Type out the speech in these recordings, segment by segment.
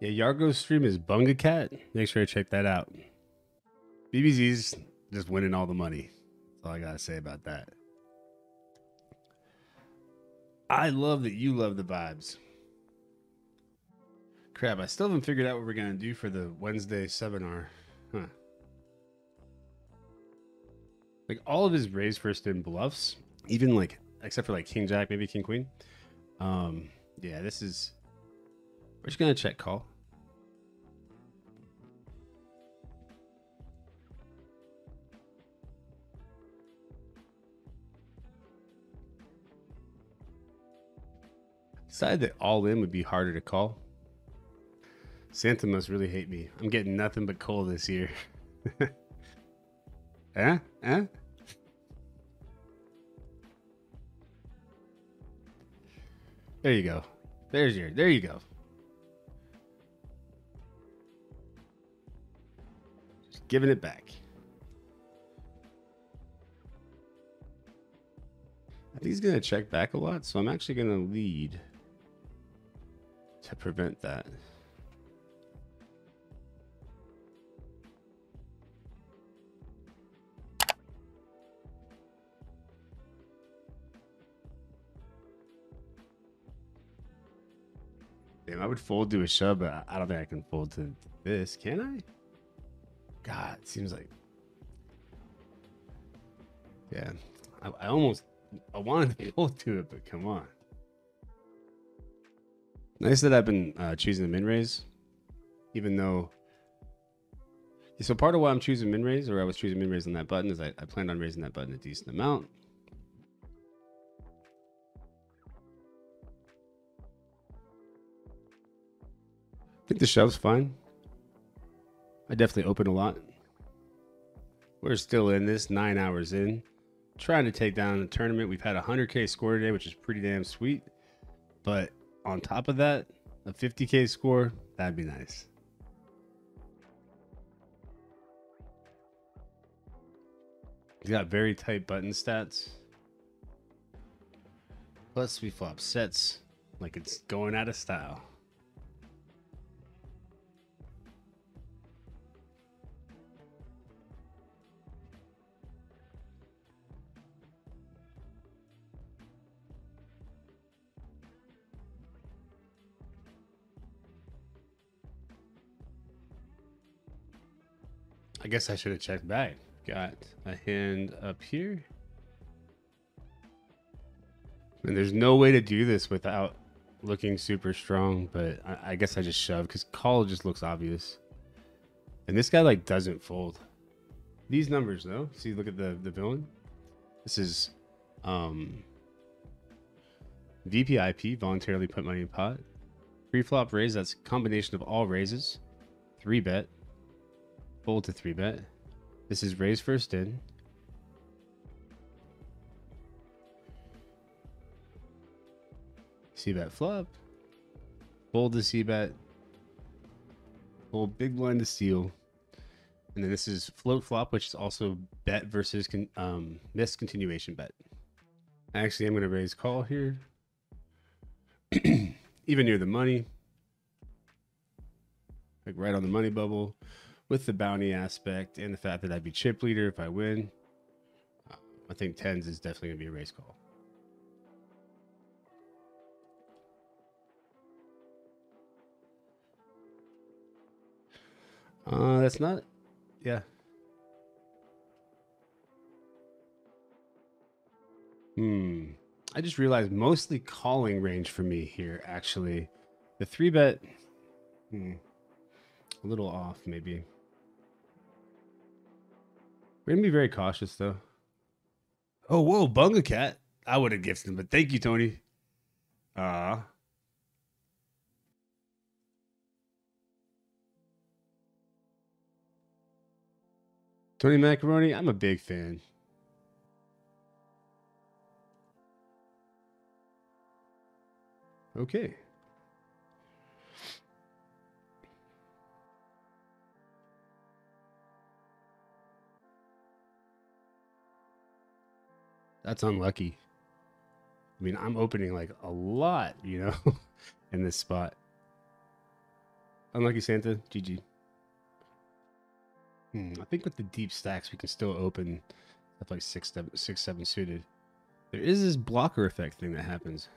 Yeah, Yargo's stream is Bunga Cat. Make sure to check that out. BBZ's just winning all the money. That's all I gotta say about that. I love that you love the vibes. Crap, I still haven't figured out what we're gonna do for the Wednesday seminar. Huh. Like all of his raise first in bluffs, even like except for like King Jack, maybe King Queen. Yeah, this is. We're just gonna check call. Decided that all in would be harder to call. Santa must really hate me. I'm getting nothing but coal this year. Huh? Huh? There you go. There's your. There you go. Just giving it back. I think he's gonna check back a lot, so I'm actually gonna lead to prevent that. Damn, I would fold to a shove, but I don't think I can fold to this, can I? God, it seems like... Yeah, I almost... I wanted to fold to it, but come on. Nice that I've been choosing the min-raise, even though... So part of why I'm choosing min-raise, or I was choosing min-raise on that button, is I planned on raising that button a decent amount. I think the shove's fine. I definitely opened a lot. We're still in this, 9 hours in. Trying to take down the tournament. We've had a 100K score today, which is pretty damn sweet. But on top of that, a 50K score, that'd be nice. We got very tight button stats. Plus we flop sets like it's going out of style. I guess I should have checked back. Got a hand up here. And there's no way to do this without looking super strong, but I guess I just shoved because call just looks obvious. And this guy like doesn't fold. These numbers though, see, look at the villain. This is VPIP, voluntarily put money in pot. Pre-flop raise, that's a combination of all raises. 3-bet. Fold to 3-bet. This is raise first in. C-bet flop. Fold to C-bet. Fold big blind to steal. And then this is float flop, which is also bet versus miss continuation bet. Actually, I'm going to raise call here. Even near the money. Like right on the money bubble. With the bounty aspect and the fact that I'd be chip leader if I win, I think 10s is definitely going to be a raise call. That's not, yeah. I just realized mostly calling range for me here, actually. The 3-bet, a little off maybe. We're gonna be very cautious though. Oh, whoa, Bunga Cat. I would have gifted him, but thank you, Tony. Tony Macaroni, I'm a big fan. Okay. That's unlucky. I mean, I'm opening like a lot, you know, in this spot. Unlucky Santa, GG. I think with the deep stacks, we can still open stuff like 6-7 suited. There is this blocker effect thing that happens.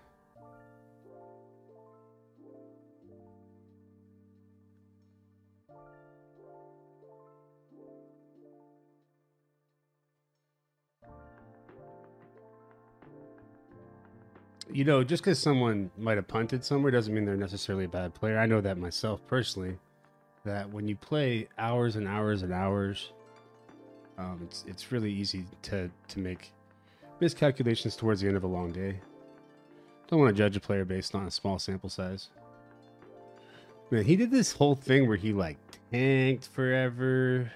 You know, just because someone might have punted somewhere doesn't mean they're necessarily a bad player. I know that myself personally, that when you play hours and hours and hours, it's really easy to make miscalculations towards the end of a long day. Don't want to judge a player based on a small sample size. Man, he did this whole thing where he like tanked forever.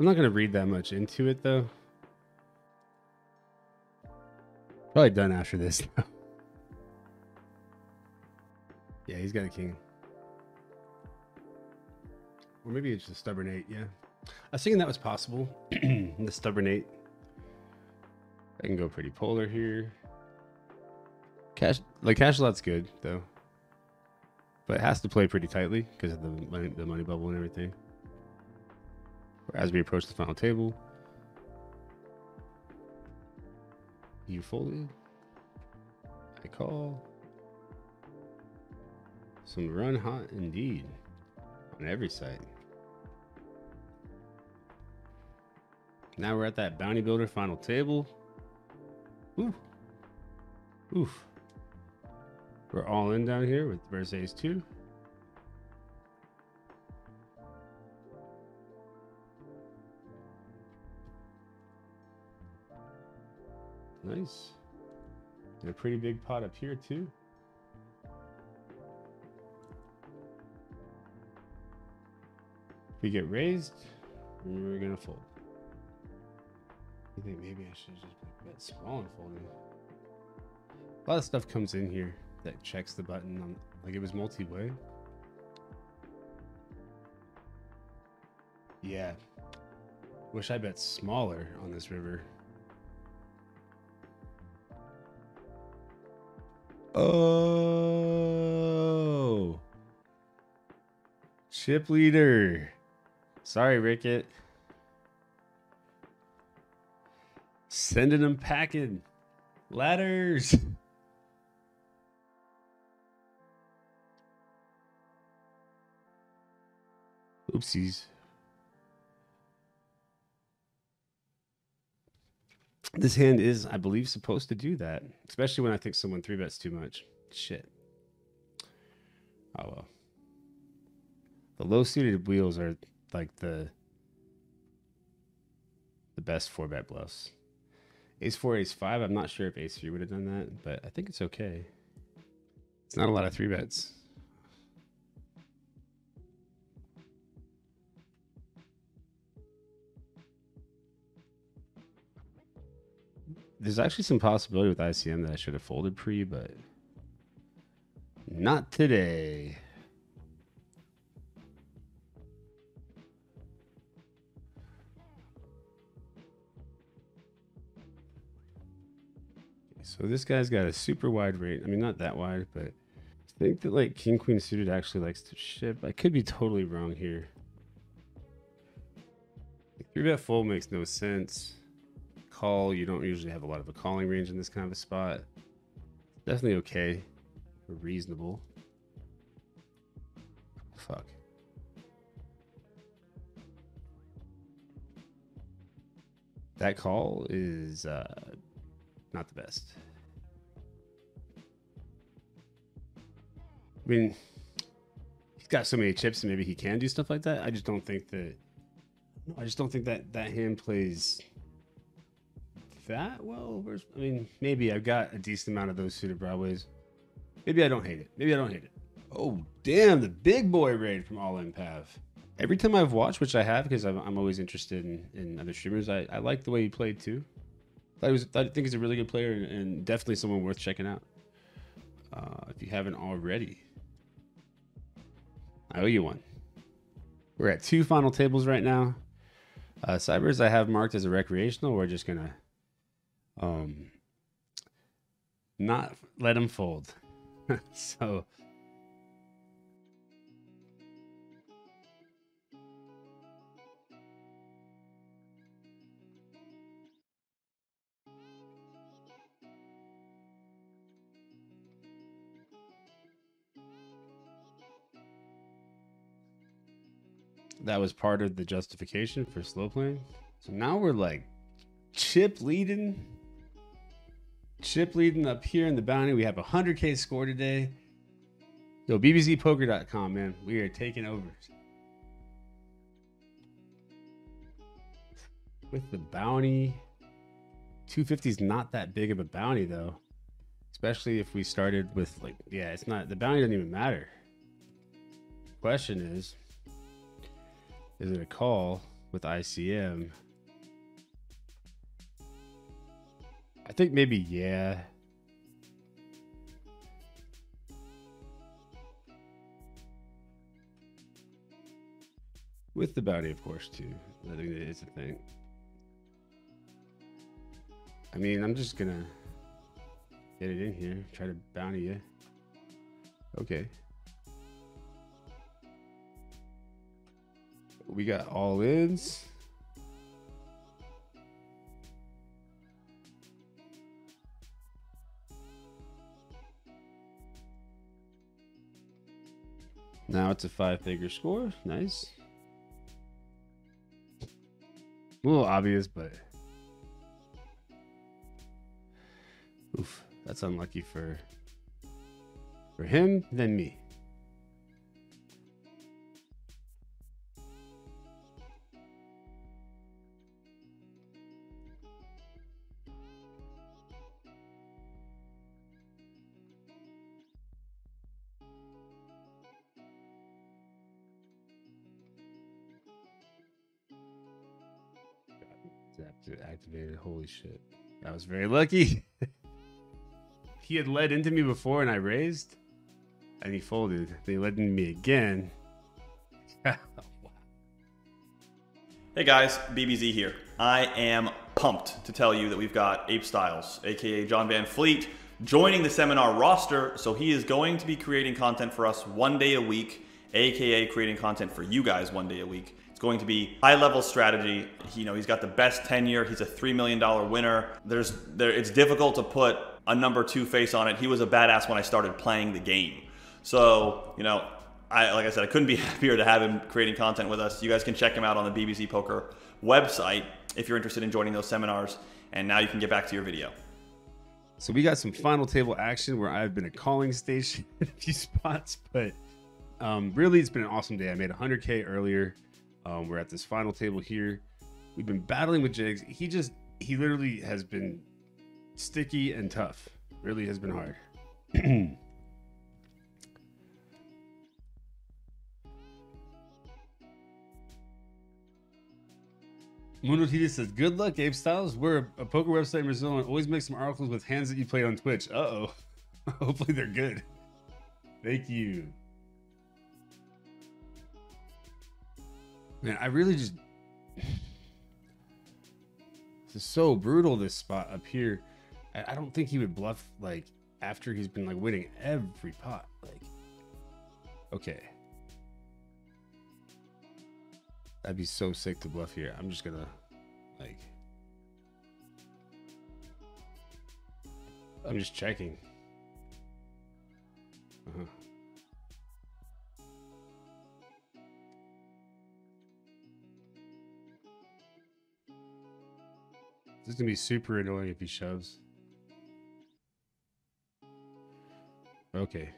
I'm not going to read that much into it though. Probably done after this now. Yeah, he's got a king. Or maybe it's the stubborn eight, yeah. I was thinking that was possible. The stubborn eight. I can go pretty polar here. Cash, like cash lot's good though. But it has to play pretty tightly because of the money bubble and everything. Or as we approach the final table. You folded. I call. Some run hot indeed on every side. Now we're at that bounty builder final table. Oof. Oof. We're all in down here with verse ace 2. Nice. And a pretty big pot up here too. If we get raised, we're gonna fold. I think maybe I should just bet small and fold it. A lot of stuff comes in here that checks the button on, like it was multi-way. Yeah. Wish I bet smaller on this river. Oh, chip leader. Sorry, Rickett. Sending them packing. Ladders. Oopsies. This hand is, I believe, supposed to do that, especially when I think someone 3-bets too much. Shit. Oh, well. The low-suited wheels are, like, the best 4-bet bluffs. Ace 4, Ace 5, I'm not sure if Ace 3 would have done that, but I think it's okay. It's not a lot of 3-bets. There's actually some possibility with ICM that I should have folded pre, but not today. So this guy's got a super wide range. I mean, not that wide, but I think that like King Queen suited actually likes to ship. I could be totally wrong here. 3-bet fold makes no sense. Call, you don't usually have a lot of a calling range in this kind of a spot. Definitely okay, reasonable. Fuck. That call is not the best. I mean, he's got so many chips and maybe he can do stuff like that. I just don't think that, that hand plays that well. I mean, maybe I've got a decent amount of those suited broadways. Maybe I don't hate it. Maybe I don't hate it. Oh, damn, the big boy raid from All In Pav. Every time I've watched, which I have, because I'm always interested in other streamers, I like the way he played too. I think he's a really good player and definitely someone worth checking out. If you haven't already, I owe you one. We're at 2 final tables right now. Cybers I have marked as a recreational. We're just going to not let him fold. So that was part of the justification for slow playing. So now we're like chip leading up here in the bounty. We have 100K score today. Yo, bbzpoker.com, man. We are taking over with the bounty. 250 is not that big of a bounty though, especially if we started with like, yeah, it's not, the bounty doesn't even matter. Question is it a call with ICM? I think maybe, yeah. With the bounty, of course, too. I think it is a thing. I mean, I'm just gonna get it in here, try to bounty it. Okay. We got all ins. Now it's a 5-figure score. Nice. A little obvious, but oof, that's unlucky for him, then me. Activated. Holy shit, that was very lucky. He had led into me before and I raised and he folded. They led into me again. Hey guys, BBZ here. I am pumped to tell you that we've got Apestyles, aka John Van Fleet, joining the seminar roster. So he is going to be creating content for us one day a week, aka creating content for you guys one day a week. Going to be high-level strategy. You know, he's got the best tenure. He's a $3 million winner. It's difficult to put a #2 face on it. He was a badass when I started playing the game. So, you know, like I said, I couldn't be happier to have him creating content with us. You guys can check him out on the BBC Poker website if you're interested in joining those seminars. And now you can get back to your video. So we got some final table action where I've been a calling station in a few spots, but really it's been an awesome day. I made 100K earlier. We're at this final table here. We've been battling with Jigs. He literally has been sticky and tough. Really has been hard. Mundo Tidis says, good luck, Apestyles. We're a poker website in Brazil and always make some articles with hands that you played on Twitch. Uh-oh. Hopefully they're good. Thank you. Man, I really just, this is so brutal, this spot up here. I don't think he would bluff, like, after he's been, like, winning every pot. Like, okay. That'd be so sick to bluff here. I'm just gonna, like, I'm just checking. Uh-huh. This is gonna be super annoying if he shoves. Okay.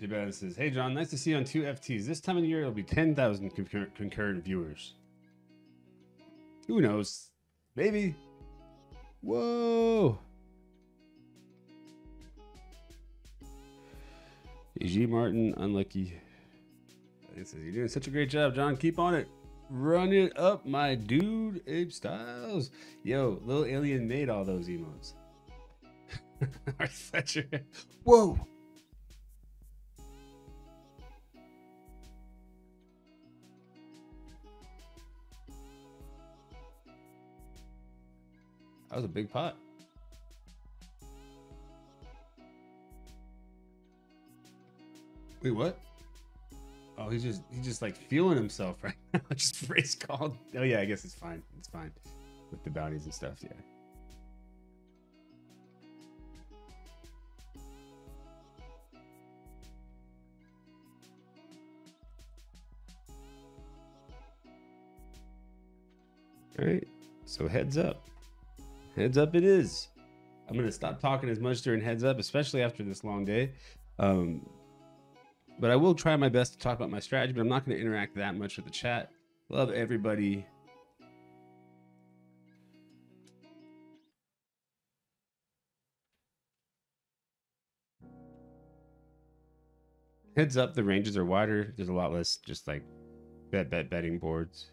Ziban says, hey John, nice to see you on 2 FTs. This time of the year, it'll be 10,000 concurrent viewers. Who knows? Maybe. Whoa. G. Martin, unlucky. He says, you're doing such a great job, John. Keep on it. Run it up, my dude. Apestyles. Yo, Little Alien made all those emotes. Art Fletcher. Whoa. That was a big pot. Wait, what? Oh, he's just like feeling himself right now. Just race called. Oh yeah, I guess it's fine. It's fine with the bounties and stuff. Yeah. All right, so heads up. Heads up it is. I'm gonna stop talking as much during heads up, especially after this long day. But I will try my best to talk about my strategy, but I'm not gonna interact that much with the chat. Love everybody. Heads up, the ranges are wider. There's a lot less just like betting boards.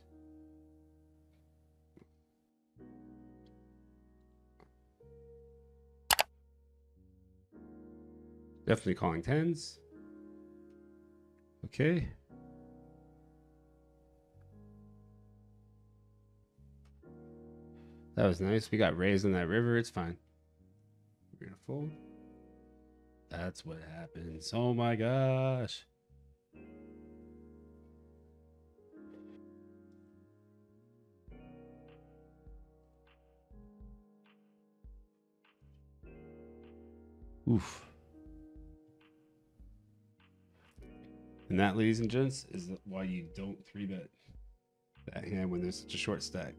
Definitely calling tens. Okay. That was nice. We got raised on that river. It's fine. We're gonna fold. That's what happens. Oh my gosh. Oof. And that, ladies and gents, is why you don't 3-bet that hand when there's such a short stack.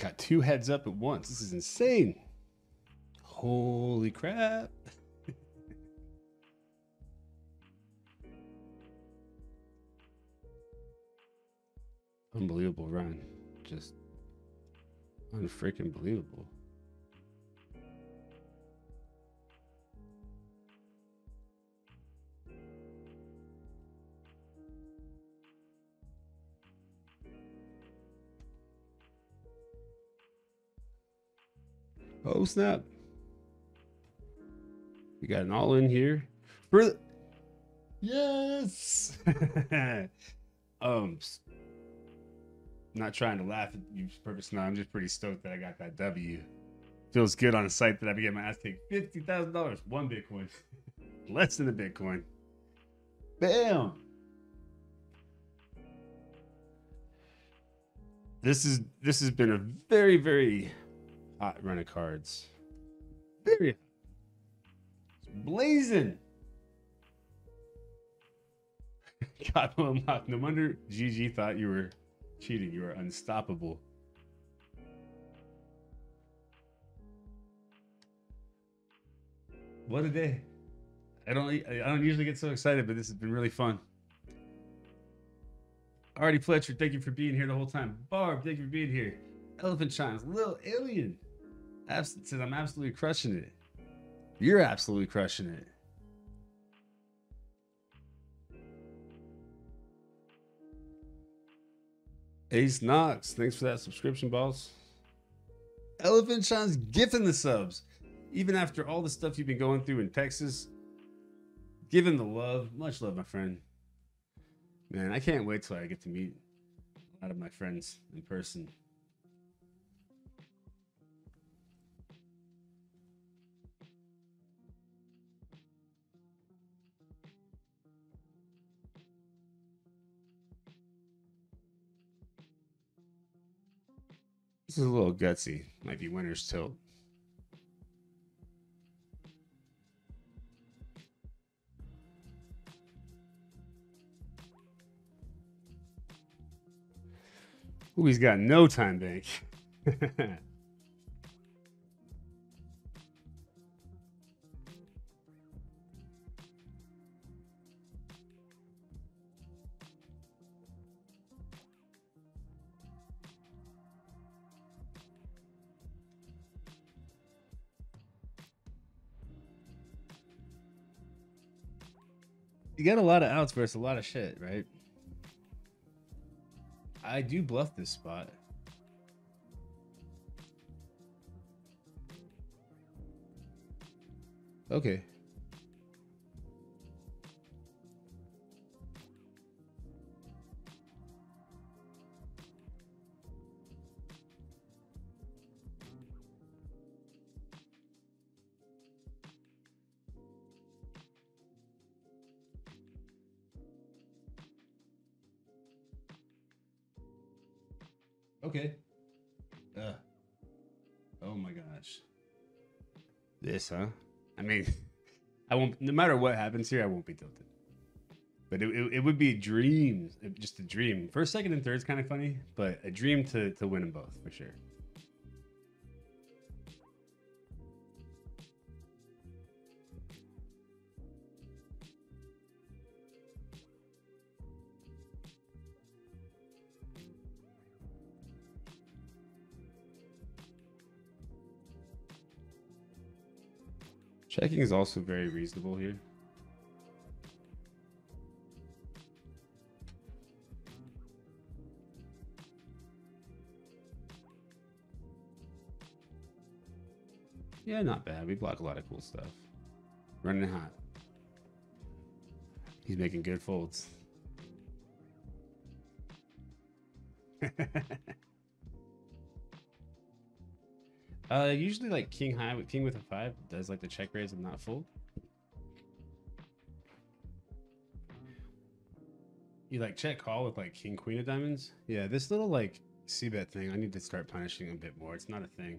Got two heads up at once. This is insane. Holy crap. Unbelievable run. Just unfreaking believable. Oh snap, we got an all in here. Yes. Not trying to laugh at you purposely. No, I'm just pretty stoked that I got that W. Feels good on a site that I began my ass take $50,000, one Bitcoin. Less than a Bitcoin. Bam. This has been a very, very hot run of cards. Very blazing. Got one lock. No wonder GG thought you were cheating. You are unstoppable. What a day. I don't usually get so excited, but this has been really fun. Artie Fletcher, thank you for being here the whole time. Barb, thank you for being here. Elephant Chimes, Little Alien says, I'm absolutely crushing it. You're absolutely crushing it. Ace Knox, thanks for that subscription, boss. Elephant Chimes gifting the subs. Even after all the stuff you've been going through in Texas, giving the love. Much love, my friend. Man, I can't wait till I get to meet a lot of my friends in person. This is a little gutsy. Might be winner's tilt. Ooh, he's got no time bank. You got a lot of outs versus a lot of shit, right? I do bluff this spot. Okay. Okay. Oh my gosh. This, huh? I mean, I won't, no matter what happens here, I won't be tilted. But it would be dreams, just a dream. First, second, and third is kind of funny, but a dream to win them both for sure. Checking is also very reasonable here. Yeah, not bad. We block a lot of cool stuff. Running hot. He's making good folds. Usually like king high with king with a five does like the check raise and not fold. You like check call with like king queen of diamonds. Yeah, this little like c-bet thing, I need to start punishing a bit more. It's not a thing.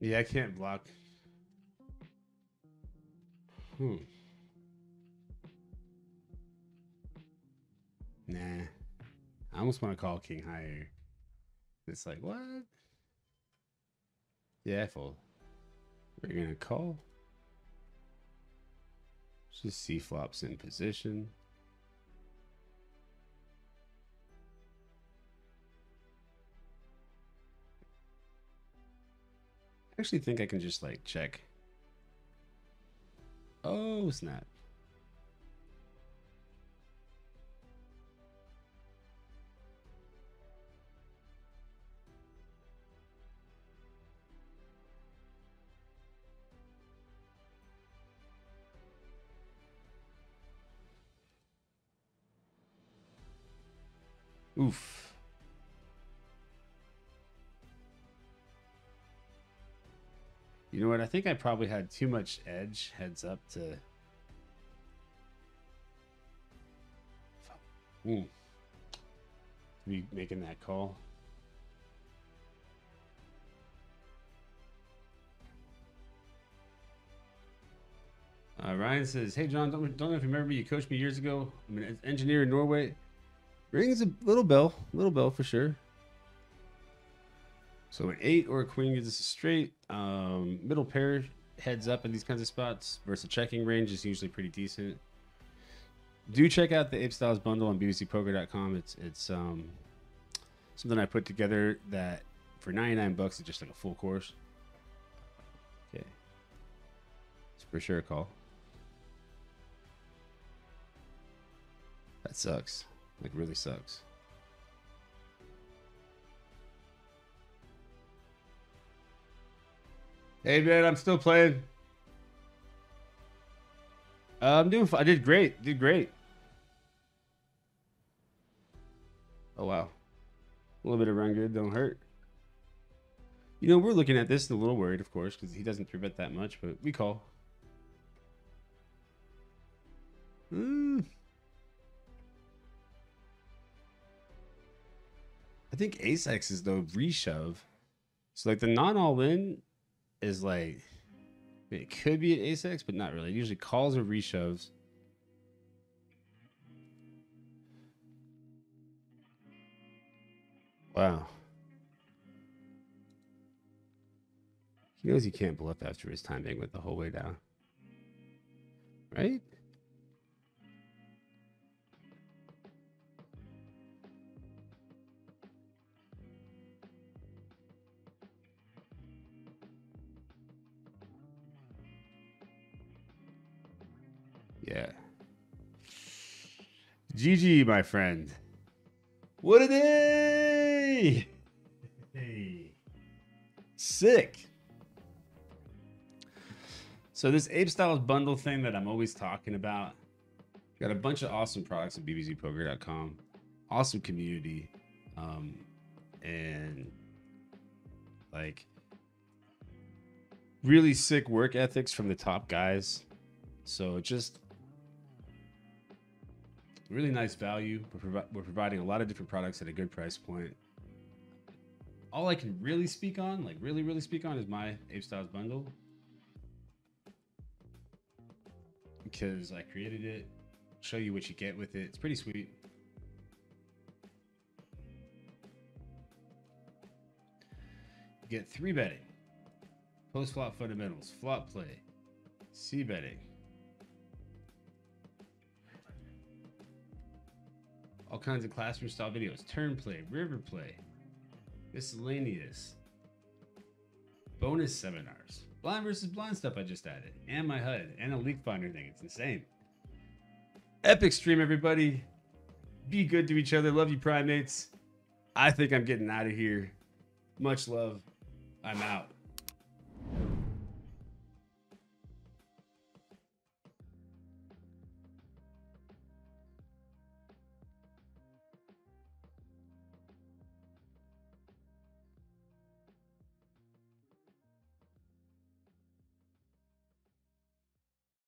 Yeah, I can't block. Nah, I almost want to call king higher. It's like, what? Yeah, I fold. We're going to call. Just C flops in position. I actually think I can just like check. Oh, snap. Oof. You know what? I think I probably had too much edge heads up to. Be making that call. Ryan says, "Hey John, don't know if you remember me. You coached me years ago. I'm an engineer in Norway." Rings a little bell for sure. So an 8 or a queen gives us a straight. Middle pair heads up in these kinds of spots versus a checking range is usually pretty decent. Do check out the Apestyles bundle on bbzpoker.com. It's something I put together that for 99 bucks is just like a full course. Okay, it's for sure a call. That sucks. Like, really sucks. Hey, man, I'm still playing. I'm doing fine. I did great. Did great. Oh, wow. A little bit of run good. Don't hurt. You know, we're looking at this and a little worried, of course, because he doesn't 3-bet that much, but we call. I think ace X is the reshove. So like the non all in is like, it could be an ace X, but not really. It usually calls or reshoves. Wow. He knows he can't bluff after his timing went the whole way down. Right? Yeah. GG, my friend. What a day! Hey. Sick. So this Apestyles bundle thing that I'm always talking about, got a bunch of awesome products at bbzpoker.com. Awesome community. And like really sick work ethics from the top guys. So just really nice value. We're providing a lot of different products at a good price point. all I can really speak on, like really speak on, is my Apestyles bundle, because I created it. Show you what you get with it. It's pretty sweet. You get 3-betting, post flop fundamentals, flop play, c-betting, all kinds of classroom style videos, turn play, river play, miscellaneous, bonus seminars, blind versus blind stuff I just added, and my HUD and a leak finder thing. It's insane. Epic stream, everybody. Be good to each other. Love you, primates. I think I'm getting out of here. Much love. I'm out.